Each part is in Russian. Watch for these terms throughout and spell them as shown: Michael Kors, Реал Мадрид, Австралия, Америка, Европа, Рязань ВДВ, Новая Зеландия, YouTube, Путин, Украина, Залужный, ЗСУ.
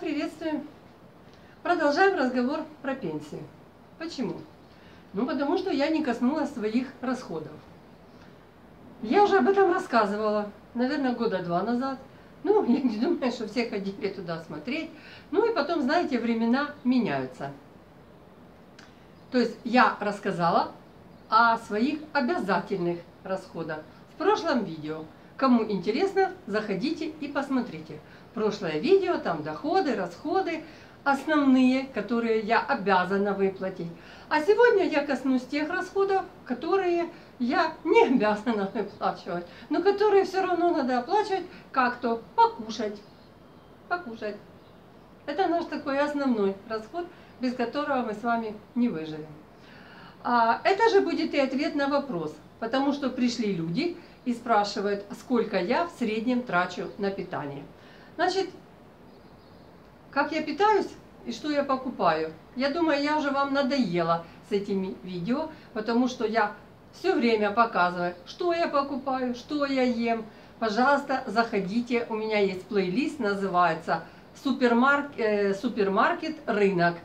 приветствуем. Продолжаем разговор про пенсии. Почему? Ну, потому что я не коснулась своих расходов. Я уже об этом рассказывала, наверное, года два назад. Ну, я не думаю, что все ходили туда смотреть. Ну, и потом, знаете, времена меняются. То есть я рассказала о своих обязательных расходах в прошлом видео. Кому интересно, заходите и посмотрите. Прошлое видео, там доходы, расходы основные, которые я обязана выплатить. А сегодня я коснусь тех расходов, которые я не обязана выплачивать, но которые все равно надо оплачивать как-то покушать. Покушать. Это наш такой основной расход, без которого мы с вами не выживем. Это же будет и ответ на вопрос, потому что пришли люди и спрашивают, сколько я в среднем трачу на питание. Значит, как я питаюсь и что я покупаю? Я думаю, я уже вам надоела с этими видео, потому что я все время показываю, что я покупаю, что я ем. Пожалуйста, заходите, у меня есть плейлист, называется «Супермаркет, рынок».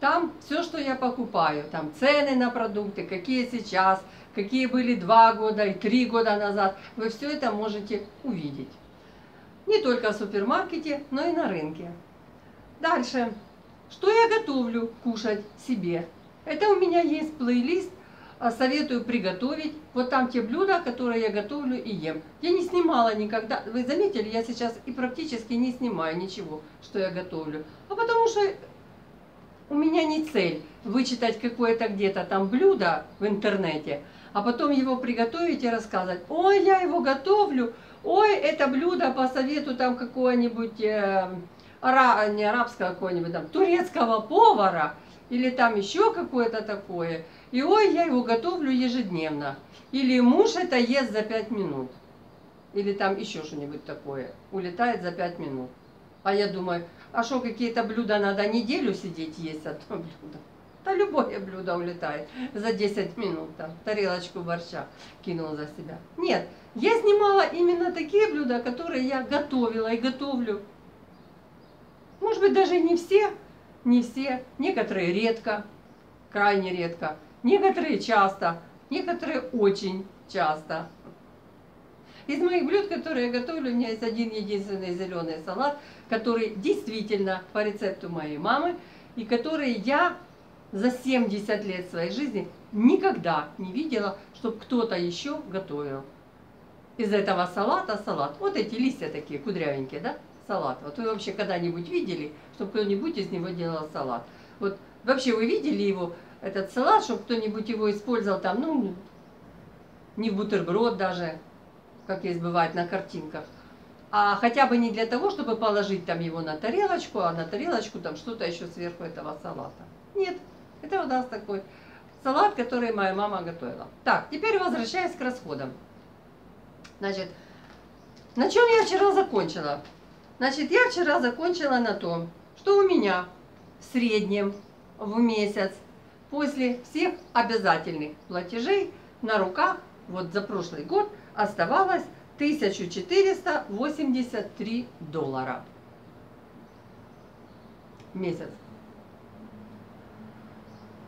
Там все, что я покупаю, там цены на продукты, какие сейчас, какие были 2 года и 3 года назад. Вы все это можете увидеть. Не только в супермаркете, но и на рынке. Дальше. Что я готовлю кушать себе? Это у меня есть плейлист, советую приготовить. Вот там те блюда, которые я готовлю и ем. Я не снимала никогда. Вы заметили, я сейчас и практически не снимаю ничего, что я готовлю. А потому что у меня не цель вычитать какое-то где-то там блюдо в интернете, а потом его приготовить и рассказать. Ой, я его готовлю. Ой, это блюдо по совету там какого-нибудь, не арабского, какого-нибудь там, турецкого повара, или там еще какое-то такое. И ой, я его готовлю ежедневно. Или муж это ест за 5 минут. Или там еще что-нибудь такое. Улетает за 5 минут. А я думаю, а что, какие-то блюда надо неделю сидеть есть одно блюдо? Да любое блюдо улетает за 10 минут. Там, тарелочку борща кинул за себя. Нет, я снимала именно такие блюда, которые я готовила и готовлю. Может быть, даже не все. Некоторые редко, крайне редко. Некоторые часто, некоторые очень часто. Из моих блюд, которые я готовлю, у меня есть один единственный зеленый салат, который действительно по рецепту моей мамы, и который я за 70 лет своей жизни никогда не видела, чтобы кто-то еще готовил. Из этого салата салат. Вот эти листья такие кудрявенькие, да? Салат. Вот вы вообще когда-нибудь видели, чтобы кто-нибудь из него делал салат? Вот вообще вы видели его, этот салат, чтобы кто-нибудь его использовал там, ну, не в бутерброд даже, как есть бывает на картинках, а хотя бы не для того, чтобы положить там его на тарелочку, а на тарелочку там что-то еще сверху этого салата. Нет, это у нас такой салат, который моя мама готовила. Так, теперь возвращаясь к расходам. Значит, на чем я вчера закончила? Значит, я вчера закончила на том, что у меня в среднем в месяц после всех обязательных платежей на руках вот за прошлый год оставалось $1483 в месяц.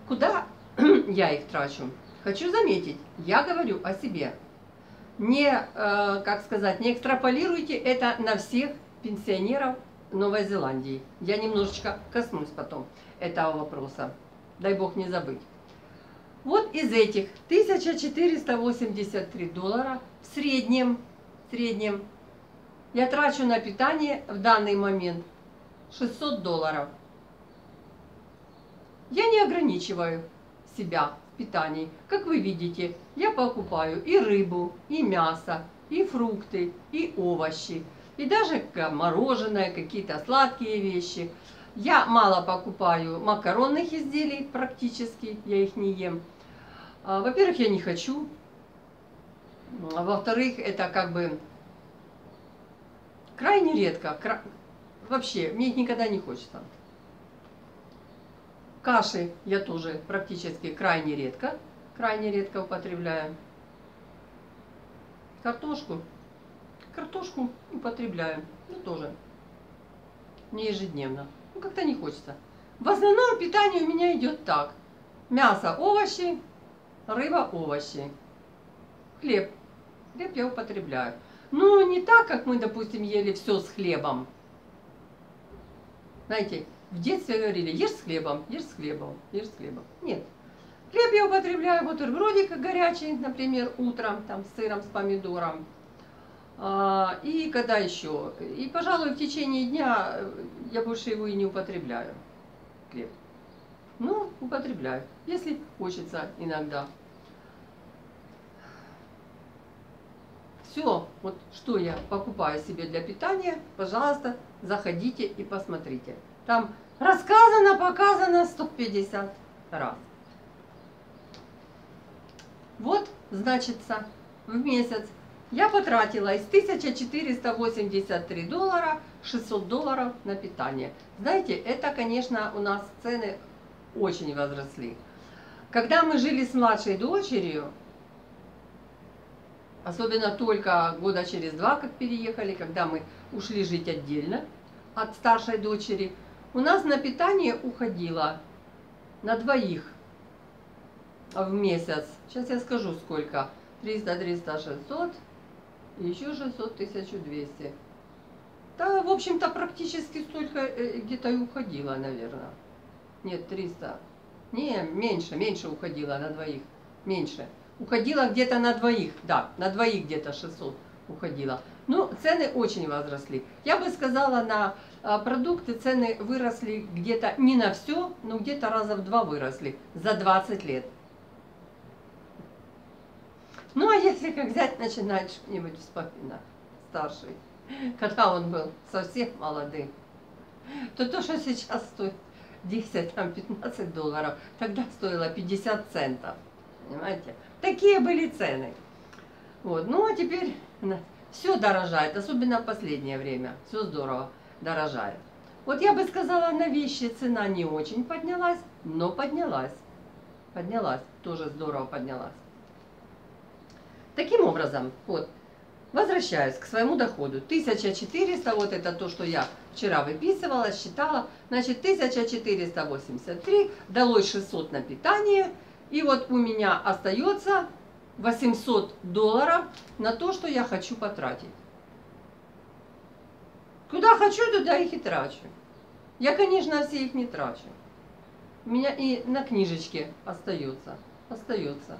Куда я их трачу? Хочу заметить, я говорю о себе. Не, как сказать, не экстраполируйте это на всех пенсионеров Новой Зеландии. Я немножечко коснусь потом этого вопроса. Дай бог не забыть. Вот из этих $1483 в среднем я трачу на питание в данный момент $600. Я не ограничиваю себя в питании. Как вы видите, я покупаю и рыбу, и мясо, и фрукты, и овощи, и даже мороженое, какие-то сладкие вещи. Я мало покупаю макаронных изделий, практически я их не ем. Во-первых, я не хочу. Во-вторых, это как бы крайне редко. Вообще, мне их никогда не хочется. Каши я тоже практически крайне редко употребляю. Картошку употребляю, ну тоже. не ежедневно. Ну, как-то не хочется. В основном питание у меня идет так. Мясо, овощи, рыба, овощи. Хлеб. Хлеб я употребляю. Ну, не так, как мы, допустим, ели все с хлебом. Знаете, в детстве говорили, ешь с хлебом, ешь с хлебом, ешь с хлебом. Нет. Хлеб я употребляю, бутербродик горячий, например, утром, там, с сыром, с помидором. И когда еще? И, пожалуй, в течение дня я больше его и не употребляю. Хлеб. Ну, употребляю, если хочется иногда. Все, вот что я покупаю себе для питания, пожалуйста, заходите и посмотрите. Там рассказано, показано 150 раз. Вот, значится, в месяц я потратила из 1483 доллара 600 долларов на питание. Знаете, это, конечно, у нас цены очень возросли. Когда мы жили с младшей дочерью, особенно только года через два, как переехали, когда мы ушли жить отдельно от старшей дочери, у нас на питание уходило на двоих в месяц. Сейчас я скажу, сколько. 300, 300, 600 и еще 600, 1200. Да, в общем-то, практически столько где-то и уходило, наверное. Нет, 300. Не, меньше уходило на двоих. Меньше. Уходила где-то на двоих, да, на двоих где-то 600 уходила. Ну, цены очень возросли. Я бы сказала, на продукты цены выросли где-то, не на все, но где-то раза в два выросли за 20 лет. Ну, а если как взять, начинать что-нибудь вспоминать, старший, когда он был совсем молодым, то, что сейчас стоит 10-15 долларов, тогда стоило 50 центов. Понимаете? Такие были цены. Вот. Ну, а теперь все дорожает, особенно в последнее время. Все здорово дорожает. Вот я бы сказала, на вещи цена не очень поднялась, но поднялась. Поднялась, тоже здорово поднялась. Таким образом, вот, возвращаюсь к своему доходу. 1400, вот это то, что я вчера выписывала, считала. Значит, 1483, далось 600 на питание. И вот у меня остается 800 долларов на то, что я хочу потратить. Куда хочу, туда их и трачу. Я, конечно, все их не трачу. У меня и на книжечке остается. Остается.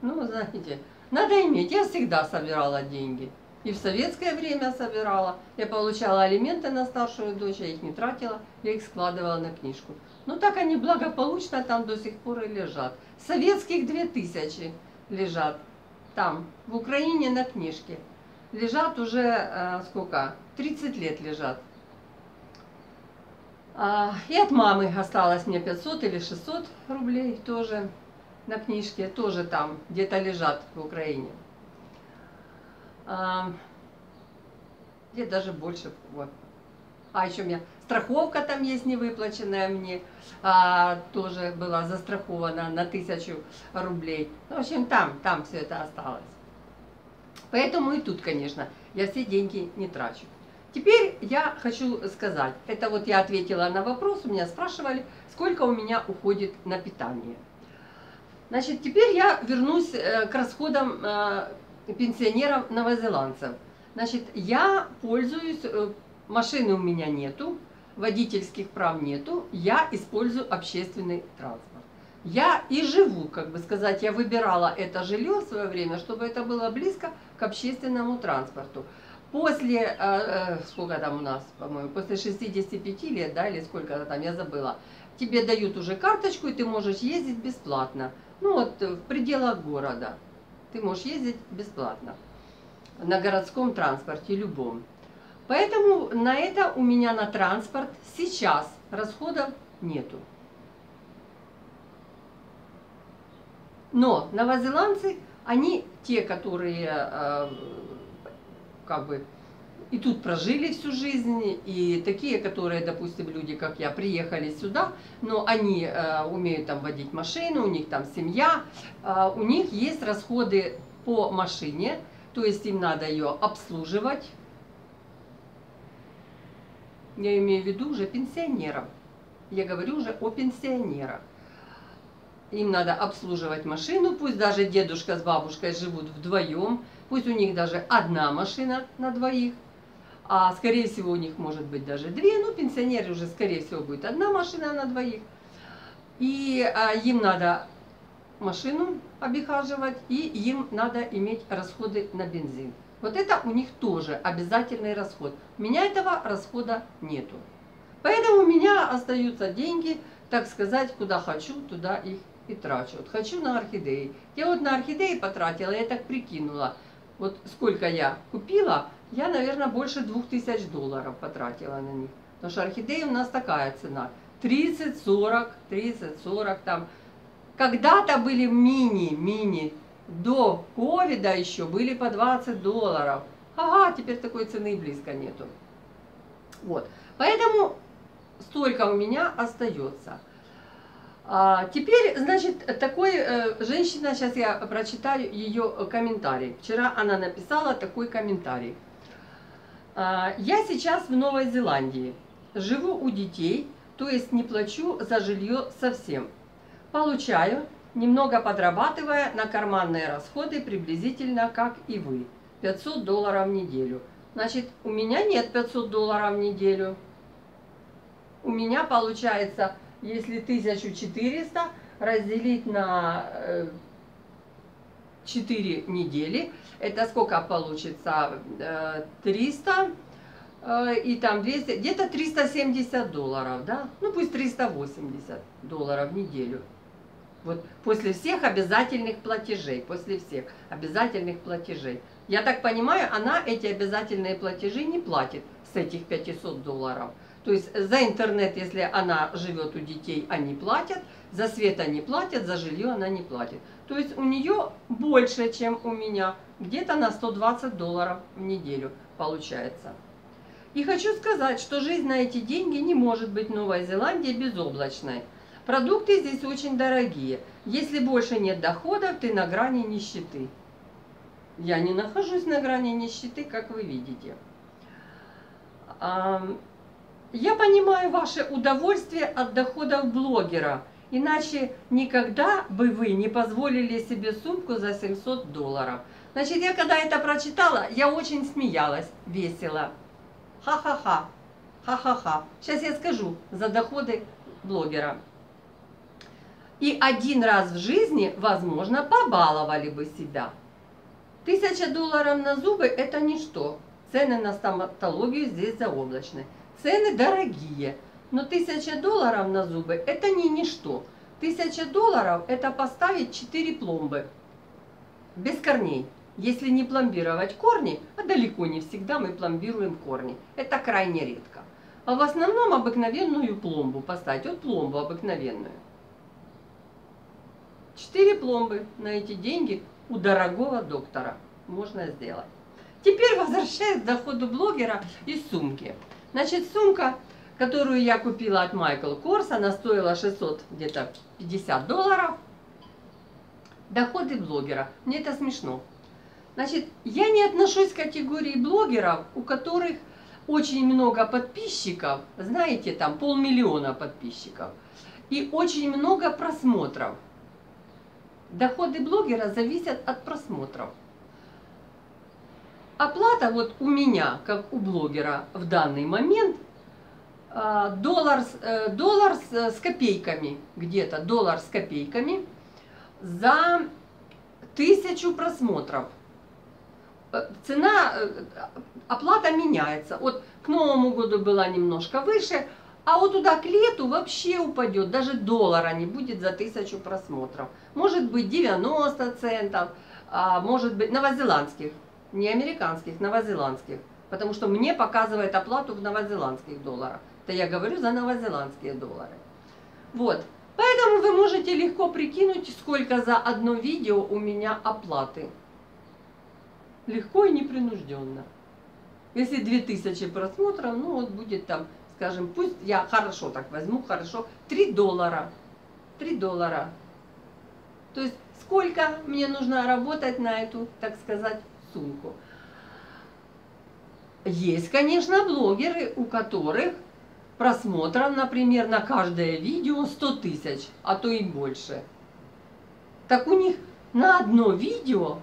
Ну, знаете, надо иметь. Я всегда собирала деньги. И в советское время собирала. Я получала алименты на старшую дочь, я их не тратила, я их складывала на книжку. Но так они благополучно там до сих пор и лежат. Советских 2000 лежат там, в Украине, на книжке. Лежат уже, сколько, 30 лет лежат. И от мамы осталось мне 500 или 600 рублей тоже на книжке, тоже там где-то лежат в Украине. Где даже больше. Вот. А еще у меня страховка там есть невыплаченная мне, тоже была застрахована на 1000 рублей. В общем, там все это осталось. Поэтому и тут, конечно, я все деньги не трачу. Теперь я хочу сказать, это вот я ответила на вопрос, у меня спрашивали, сколько у меня уходит на питание. Значит, теперь я вернусь к расходам пенсионеров-новозеландцев. Значит, я пользуюсь, машины у меня нету, водительских прав нету, я использую общественный транспорт. Я и живу, как бы сказать, я выбирала это жилье в свое время, чтобы это было близко к общественному транспорту. После, сколько там у нас, по-моему, после 65 лет, да, или сколько там, я забыла, тебе дают уже карточку, и ты можешь ездить бесплатно, ну вот в пределах города. Ты можешь ездить бесплатно на городском транспорте, любом. Поэтому на это у меня на транспорт сейчас расходов нету. Но новозеландцы, они те, которые как бы и тут прожили всю жизнь, и такие, которые, допустим, люди, как я, приехали сюда, но они умеют там водить машину, у них там семья, у них есть расходы по машине, то есть им надо ее обслуживать, Я имею в виду уже пенсионеров. Я говорю уже о пенсионерах. Им надо обслуживать машину, пусть даже дедушка с бабушкой живут вдвоем, пусть у них даже одна машина на двоих, а скорее всего у них может быть даже две, но пенсионеры уже скорее всего будет одна машина на двоих. И им надо машину обихаживать, и им надо иметь расходы на бензин. Вот это у них тоже обязательный расход. У меня этого расхода нету. Поэтому у меня остаются деньги, так сказать, куда хочу, туда их и трачу. Вот хочу на орхидеи. Я вот на орхидеи потратила, я так прикинула. Вот сколько я купила, я, наверное, больше $2000 потратила на них. Потому что орхидеи у нас такая цена. 30-40 там. Когда-то были мини, до ковида еще были по $20. Ага, теперь такой цены близко нету. Вот. Поэтому столько у меня остается. Теперь, значит, такой женщина, сейчас я прочитаю ее комментарий. Вчера она написала такой комментарий. Я сейчас в Новой Зеландии. Живу у детей, то есть не плачу за жилье совсем. Получаю, немного подрабатывая на карманные расходы, приблизительно как и вы. $500 в неделю. Значит, у меня нет $500 в неделю. У меня получается, если 1400 разделить на 4 недели, это сколько получится? 300 и там 200, где-то $370, да? Ну, пусть $380 в неделю. Вот после всех обязательных платежей, Я так понимаю, она эти обязательные платежи не платит с этих $500. То есть за интернет, если она живет у детей, они платят, за свет они платят, за жилье она не платит. То есть у нее больше, чем у меня, где-то на $120 в неделю получается. И хочу сказать, что жизнь на эти деньги не может быть в Новой Зеландии безоблачной. Продукты здесь очень дорогие. Если больше нет доходов, ты на грани нищеты. Я не нахожусь на грани нищеты, как вы видите. Я понимаю ваше удовольствие от доходов блогера, иначе никогда бы вы не позволили себе сумку за $700. Значит, я когда это прочитала, я очень смеялась весело. Ха-ха-ха, ха-ха-ха. Сейчас я скажу за доходы блогера. И один раз в жизни, возможно, побаловали бы себя. $1000 на зубы – это ничто. Цены на стоматологию здесь заоблачны. Цены дорогие, но $1000 на зубы – это не ничто. $1000 – это поставить 4 пломбы без корней. Если не пломбировать корни, а далеко не всегда мы пломбируем корни. Это крайне редко. А в основном обыкновенную пломбу поставить. Вот пломбу обыкновенную. 4 пломбы на эти деньги – у дорогого доктора можно сделать. Теперь возвращаясь к доходу блогера и сумки. Значит, сумка, которую я купила от Michael Kors, она стоила $650. Доходы блогера. Мне это смешно. Значит, я не отношусь к категории блогеров, у которых очень много подписчиков, знаете, там 500 000 подписчиков, и очень много просмотров. Доходы блогера зависят от просмотров. Оплата вот у меня, как у блогера в данный момент, доллар с копейками, где-то доллар с копейками за 1000 просмотров. Цена, оплата меняется. Вот к Новому году была немножко выше, а вот туда к лету вообще упадет, даже $1 не будет за 1000 просмотров. Может быть 90 центов, может быть новозеландских, не американских, новозеландских. Потому что мне показывает оплату в новозеландских долларах. Это я говорю за новозеландские доллары. Вот, поэтому вы можете легко прикинуть, сколько за одно видео у меня оплаты. Легко и непринужденно. Если 2000 просмотров, ну вот будет там... Скажем, пусть я хорошо так возьму, хорошо, $3. $3. То есть сколько мне нужно работать на эту, так сказать, сумку. Есть, конечно, блогеры, у которых просмотров, например, на каждое видео 100 тысяч, а то и больше. Так у них на одно видео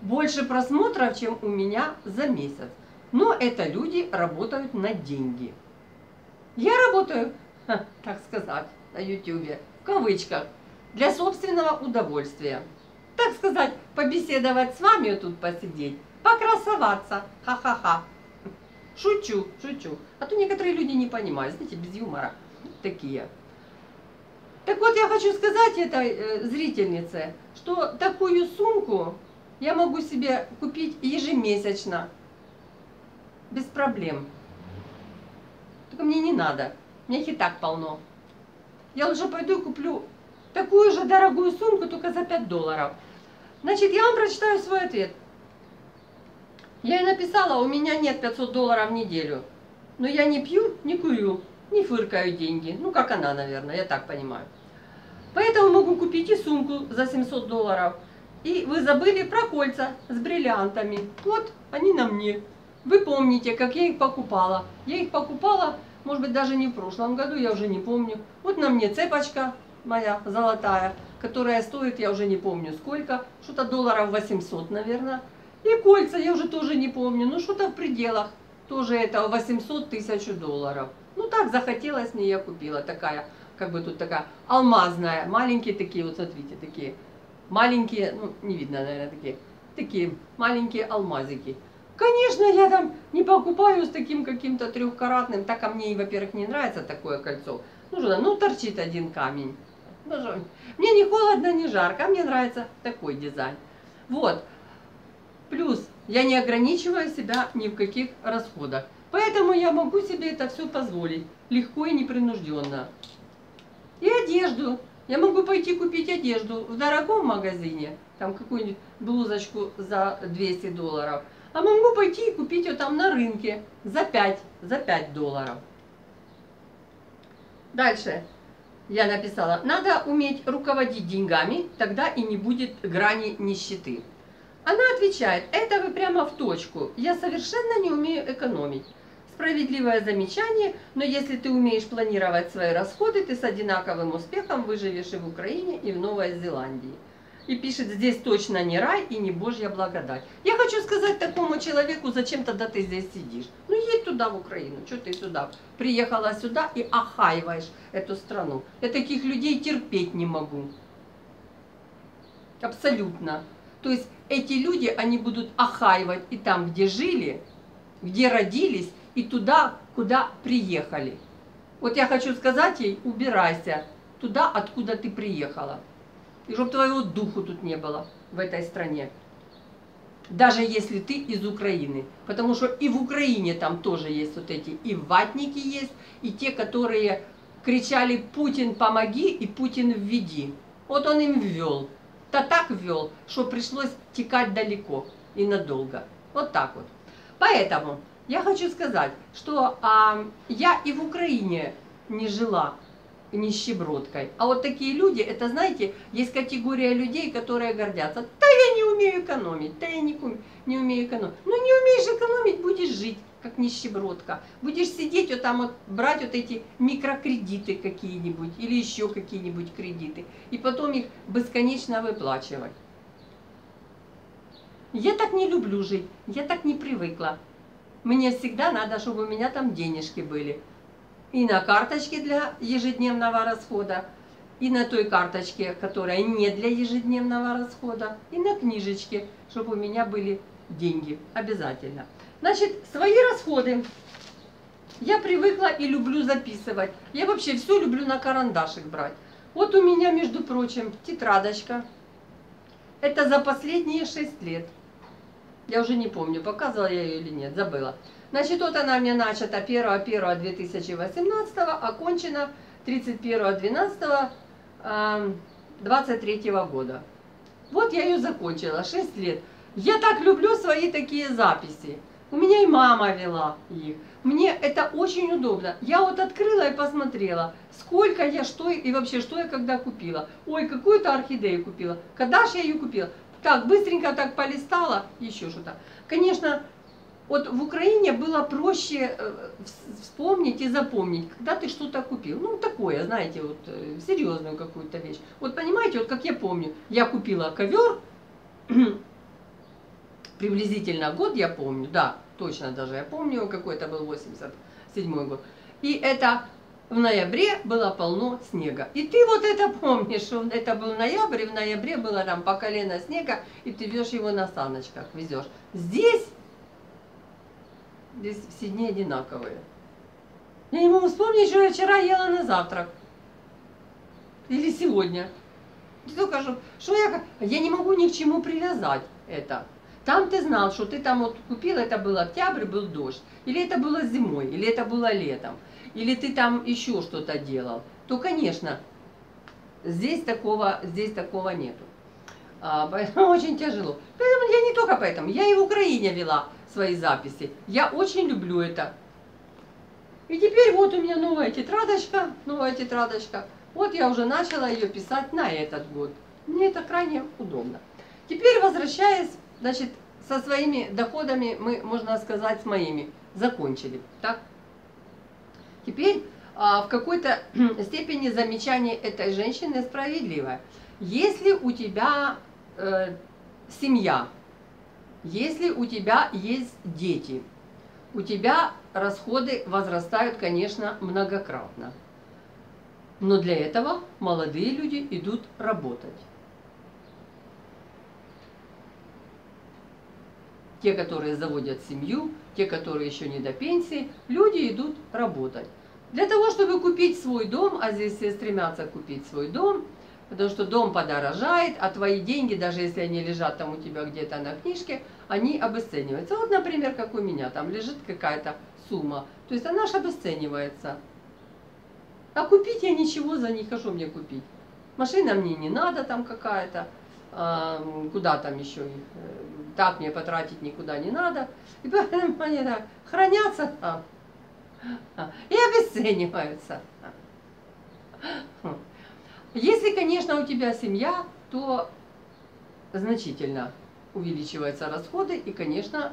больше просмотров, чем у меня за месяц. Но это люди работают на деньги. Я работаю, так сказать, на YouTube, в кавычках, для собственного удовольствия. Так сказать, побеседовать с вами тут посидеть, покрасоваться, ха-ха-ха. Шучу, шучу. А то некоторые люди не понимают, знаете, без юмора такие. Так вот, я хочу сказать этой зрительнице, что такую сумку я могу себе купить ежемесячно, без проблем. Только мне не надо, мне их и так полно. Я лучше пойду и куплю такую же дорогую сумку, только за $5. Значит, я вам прочитаю свой ответ. Я ей написала, у меня нет $500 в неделю, но я не пью, не курю, не фыркаю деньги. Ну, как она, наверное, я так понимаю. Поэтому могу купить и сумку за $700. И вы забыли про кольца с бриллиантами. Вот, они на мне. Вы помните, как я их покупала. Я их покупала, может быть, даже не в прошлом году, я уже не помню. Вот на мне цепочка моя золотая, которая стоит, я уже не помню сколько, что-то $800, наверное. И кольца я уже тоже не помню, но что-то в пределах тоже этого 800 тысяч долларов. Ну так захотелось мне, я купила. Такая, как бы тут такая алмазная, маленькие такие, вот смотрите, такие маленькие, ну не видно, наверное, такие маленькие алмазики. Конечно, я там не покупаю с таким каким-то трехкаратным, так, а мне, во-первых, не нравится такое кольцо. Ну что, ну торчит один камень. Мне не холодно, не жарко, а мне нравится такой дизайн. Вот. Плюс я не ограничиваю себя ни в каких расходах. Поэтому я могу себе это все позволить. Легко и непринужденно. И одежду. Я могу пойти купить одежду в дорогом магазине. Там какую-нибудь блузочку за $200. А могу пойти и купить ее там на рынке за $5. Дальше. Я написала. Надо уметь руководить деньгами. Тогда и не будет грани нищеты. Она отвечает, это вы прямо в точку, я совершенно не умею экономить. Справедливое замечание, но если ты умеешь планировать свои расходы, ты с одинаковым успехом выживешь и в Украине, и в Новой Зеландии. И пишет, здесь точно не рай и не Божья благодать. Я хочу сказать такому человеку, зачем тогда ты здесь сидишь? Ну едь туда, в Украину, что ты сюда? Приехала сюда и охаиваешь эту страну. Я таких людей терпеть не могу. Абсолютно. То есть эти люди, они будут охаивать и там, где жили, где родились, и туда, куда приехали. Вот я хочу сказать ей, убирайся туда, откуда ты приехала. И чтобы твоего духу тут не было в этой стране. Даже если ты из Украины. Потому что и в Украине там тоже есть вот эти, и ватники есть, и те, которые кричали «Путин, помоги» и «Путин, введи». Вот он им ввел. Так ввел, что пришлось текать далеко и надолго. Вот так вот. Поэтому я хочу сказать, что я и в Украине не жила нищебродкой. А вот такие люди, это, знаете, есть категория людей, которые гордятся. Да я не умею экономить, да я не умею экономить. Ну не умеешь экономить, будешь жить как нищебродка. Будешь сидеть вот там, вот, брать вот эти микрокредиты какие-нибудь или еще какие-нибудь кредиты. И потом их бесконечно выплачивать. Я так не люблю жить, я так не привыкла. Мне всегда надо, чтобы у меня там денежки были. И на карточке для ежедневного расхода, и на той карточке, которая не для ежедневного расхода, и на книжечке, чтобы у меня были деньги обязательно. Значит, свои расходы я привыкла и люблю записывать. Я вообще все люблю на карандашик брать. Вот у меня, между прочим, тетрадочка. Это за последние 6 лет. Я уже не помню, показывала я ее или нет, забыла. Значит, вот она у меня начата 1.1.2018, окончена 31.12.23 года. Вот я ее закончила, 6 лет. Я так люблю свои такие записи. У меня и мама вела их. Мне это очень удобно. Я вот открыла и посмотрела, сколько я, что и вообще, что я когда купила. Ой, какую-то орхидею купила. Когда же я ее купила? Так, быстренько так полистала, еще что-то. Конечно, Вот в Украине было проще вспомнить и запомнить, когда ты что-то купил. Ну, такое, знаете, вот серьезную какую-то вещь. Вот понимаете, вот как я помню, я купила ковер, приблизительно год я помню, да, точно даже я помню, какой это был 87-й год. И это в ноябре было полно снега. И ты вот это помнишь, это был ноябрь, и в ноябре было там по колено снега, и ты везешь его на саночках, везешь. Здесь все дни одинаковые. Я не могу вспомнить, что я вчера ела на завтрак. Или сегодня. Только что я не могу ни к чему привязать это. Там ты знал, что ты там вот купил, это был октябрь, был дождь. Или это было зимой, или это было летом. Или ты там еще что-то делал. То, конечно, здесь такого нету. Поэтому очень тяжело. Поэтому я не только поэтому. Я и в Украине вела свои записи. Я очень люблю это. И теперь вот у меня новая тетрадочка. Вот я уже начала ее писать на этот год. Мне это крайне удобно. Теперь, возвращаясь, значит, со своими доходами мы, можно сказать, с моими закончили. Так? Теперь в какой-то степени замечание этой женщины справедливое. Если у тебя семья, если у тебя есть дети, у тебя расходы возрастают, конечно, многократно. Но для этого молодые люди идут работать. Те, которые заводят семью, те, которые еще не до пенсии, люди идут работать. Для того, чтобы купить свой дом, а здесь все стремятся купить свой дом, потому что дом подорожает, а твои деньги, даже если они лежат там у тебя где-то на книжке, они обесцениваются. Вот, например, как у меня, там лежит какая-то сумма. То есть она же обесценивается. А купить я ничего за ней, хорошо мне купить. Машина мне не надо там какая-то, куда там еще, так мне потратить никуда не надо. И поэтому они так хранятся и обесцениваются. Если, конечно, у тебя семья, то значительно увеличиваются расходы, и, конечно,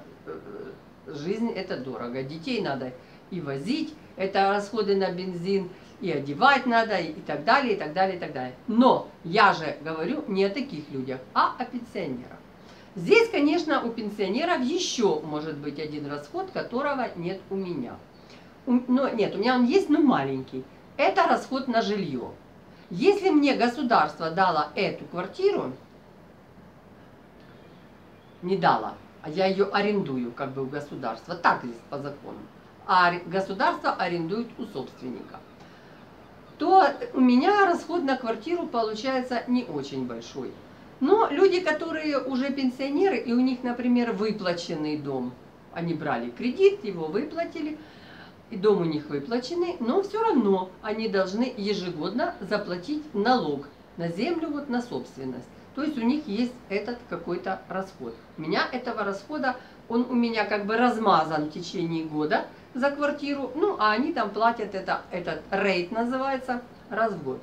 жизнь это дорого. Детей надо и возить, это расходы на бензин, и одевать надо, и так далее, и так далее, и так далее. Но я же говорю не о таких людях, а о пенсионерах. Здесь, конечно, у пенсионеров еще может быть один расход, которого нет у меня. Но нет, у меня он есть, но маленький. Это расход на жилье. Если мне государство дало эту квартиру, не дало, а я ее арендую как бы у государства, так здесь по закону, а государство арендует у собственника, то у меня расход на квартиру получается не очень большой. Но люди, которые уже пенсионеры, и у них, например, выплаченный дом, они брали кредит, его выплатили, и дом у них выплаченный, но все равно они должны ежегодно заплатить налог на землю, вот на собственность. То есть у них есть этот какой-то расход. У меня этого расхода, он у меня как бы размазан в течение года за квартиру, ну а они там платят это, этот рейд называется, раз в год.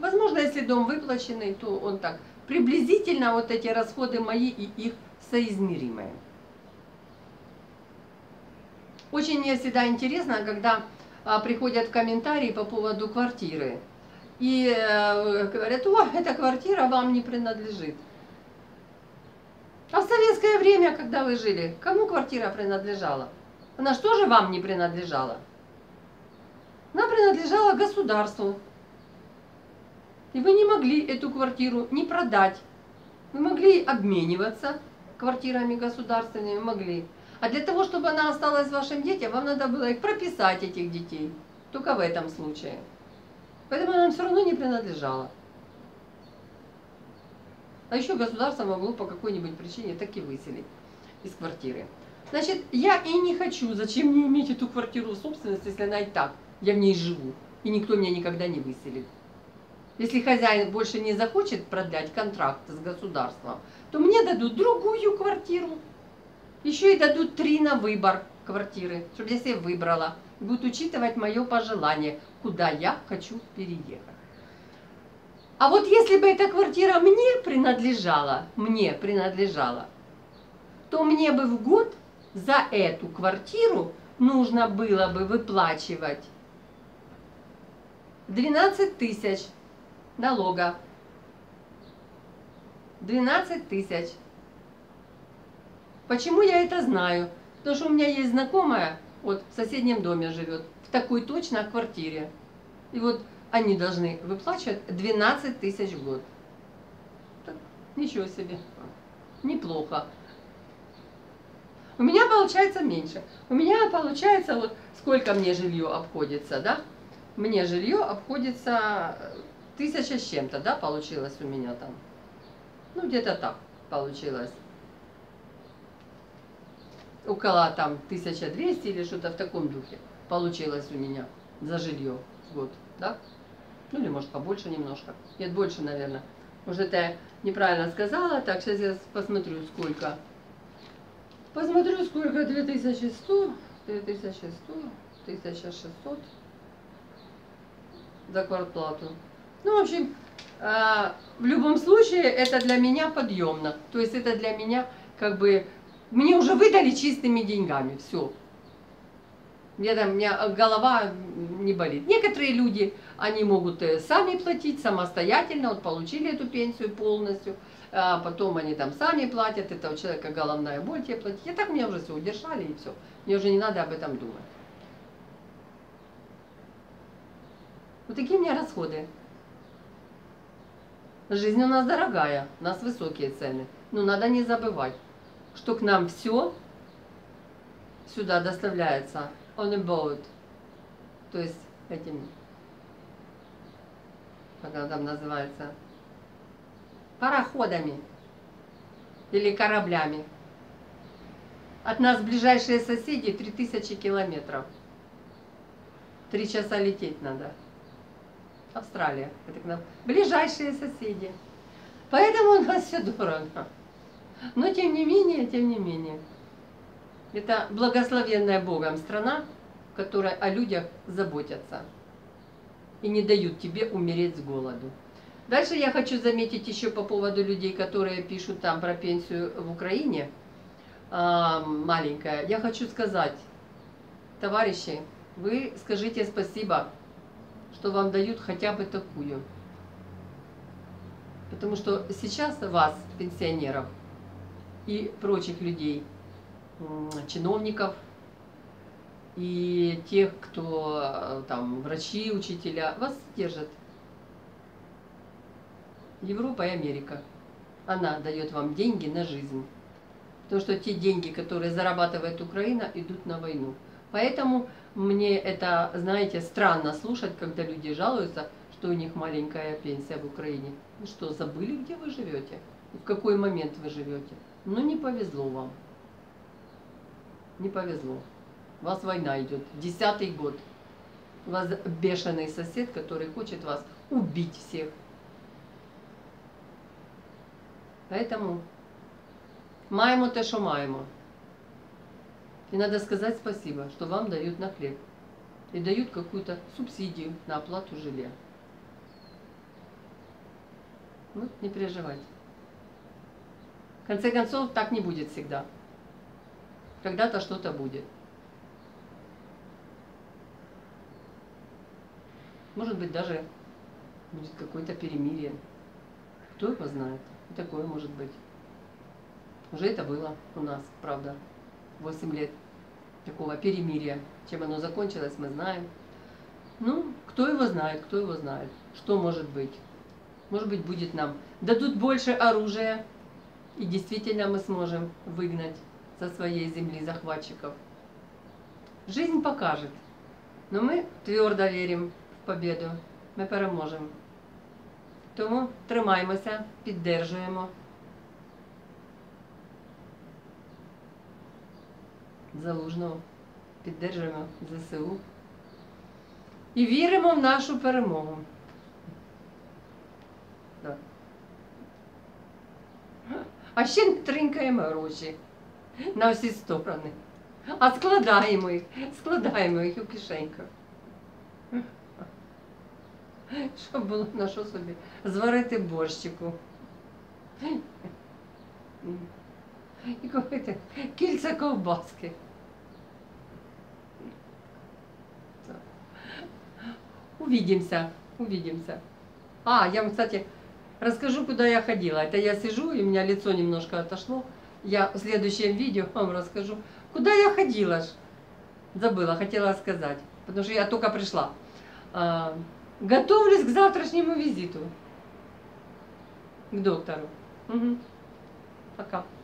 Возможно, если дом выплаченный, то он так. Приблизительно вот эти расходы мои и их соизмеримые. Очень мне всегда интересно, когда приходят комментарии по поводу квартиры. И говорят, о, эта квартира вам не принадлежит. А в советское время, когда вы жили, кому квартира принадлежала? Она что же вам не принадлежала? Она принадлежала государству. И вы не могли эту квартиру не продать. Вы могли обмениваться квартирами государственными, могли. А для того, чтобы она осталась вашим детям, вам надо было их прописать, этих детей. Только в этом случае. Поэтому она все равно не принадлежала. А еще государство могло по какой-нибудь причине так и выселить из квартиры. Значит, я и не хочу. Зачем мне иметь эту квартиру в собственности, если она и так? Я в ней живу. И никто меня никогда не выселит. Если хозяин больше не захочет продлять контракт с государством, то мне дадут другую квартиру. Еще и дадут 3 на выбор квартиры, чтобы я себе выбрала. И будут учитывать мое пожелание, куда я хочу переехать. А вот если бы эта квартира мне принадлежала, то мне бы в год за эту квартиру нужно было бы выплачивать 12 тысяч налога. 12 тысяч. Почему я это знаю? Потому что у меня есть знакомая, вот в соседнем доме живет, в такой точно квартире. И вот они должны выплачивать 12 тысяч в год. Так, ничего себе. Неплохо. У меня получается меньше. У меня получается, вот сколько мне жилье обходится, да? Мне жилье обходится 1000 с чем-то, да, получилось у меня там. Ну, где-то так получилось. Около там 1200 или что-то в таком духе получилось у меня за жилье в год, да? Ну, или может побольше немножко. Нет, больше, наверное. Может, это я неправильно сказала. Так, сейчас я посмотрю, сколько. Посмотрю, сколько. 2100, 2100, 1600 за квартплату. Ну, в общем, в любом случае, это для меня подъемно. То есть это для меня как бы... Мне уже выдали чистыми деньгами, все. У меня голова не болит. Некоторые люди, они могут сами платить самостоятельно, вот получили эту пенсию полностью, а потом они там сами платят, это у человека головная боль, тебе платить. И так меня уже все удержали, и все. Мне уже не надо об этом думать. Вот такие у меня расходы. Жизнь у нас дорогая, у нас высокие цены. Но надо не забывать, что к нам все сюда доставляется on a boat. То есть этим, как она там называется, пароходами или кораблями. От нас ближайшие соседи 3000 километров. 3 часа лететь надо. Австралия, это к нам ближайшие соседи. Поэтому у нас все дорого. Но тем не менее, это благословенная Богом страна, в которой о людях заботятся и не дают тебе умереть с голоду. Дальше я хочу заметить еще по поводу людей, которые пишут там про пенсию в Украине, маленькая. Я хочу сказать, товарищи, вы скажите спасибо, что вам дают хотя бы такую. Потому что сейчас вас, пенсионеров, и прочих людей, чиновников, и тех, кто там врачи, учителя, вас держат. Европа и Америка. Она дает вам деньги на жизнь. Потому что те деньги, которые зарабатывает Украина, идут на войну. Поэтому мне это, знаете, странно слушать, когда люди жалуются, что у них маленькая пенсия в Украине. Вы что, забыли, где вы живете? В какой момент вы живете? Ну, не повезло вам. Не повезло. У вас война идет. 10-й год. У вас бешеный сосед, который хочет вас убить всех. Поэтому маємо те, що маємо. И надо сказать спасибо, что вам дают на хлеб. И дают какую-то субсидию на оплату жилья. Ну, не переживайте. В конце концов, так не будет всегда. Когда-то что-то будет. Может быть, даже будет какое-то перемирие. Кто его знает? И такое может быть. Уже это было у нас, правда, 8 лет такого перемирия. Чем оно закончилось, мы знаем. Ну, кто его знает, кто его знает. Что может быть? Может быть, будет нам. Дадут больше оружия. И действительно мы сможем выгнать со своей земли захватчиков. Жизнь покажет. Но мы твердо верим в победу. Ми переможемо. Тому тримаємося, піддержуємо. Залужного. Піддержуємо ЗСУ. І віримо в нашу перемогу. Так. А ще тринькаємо гроші на всі сторони, а складаємо їх у кишеньках, щоб було на що собі зварити борщику. и купите кільця ковбаски. Увидимся, увидимся. Я вам, кстати, расскажу, куда я ходила. Это я сижу, и у меня лицо немножко отошло. Я в следующем видео вам расскажу, куда я ходила. Забыла, хотела сказать, потому что я только пришла. Готовлюсь к завтрашнему визиту к доктору. Угу. Пока.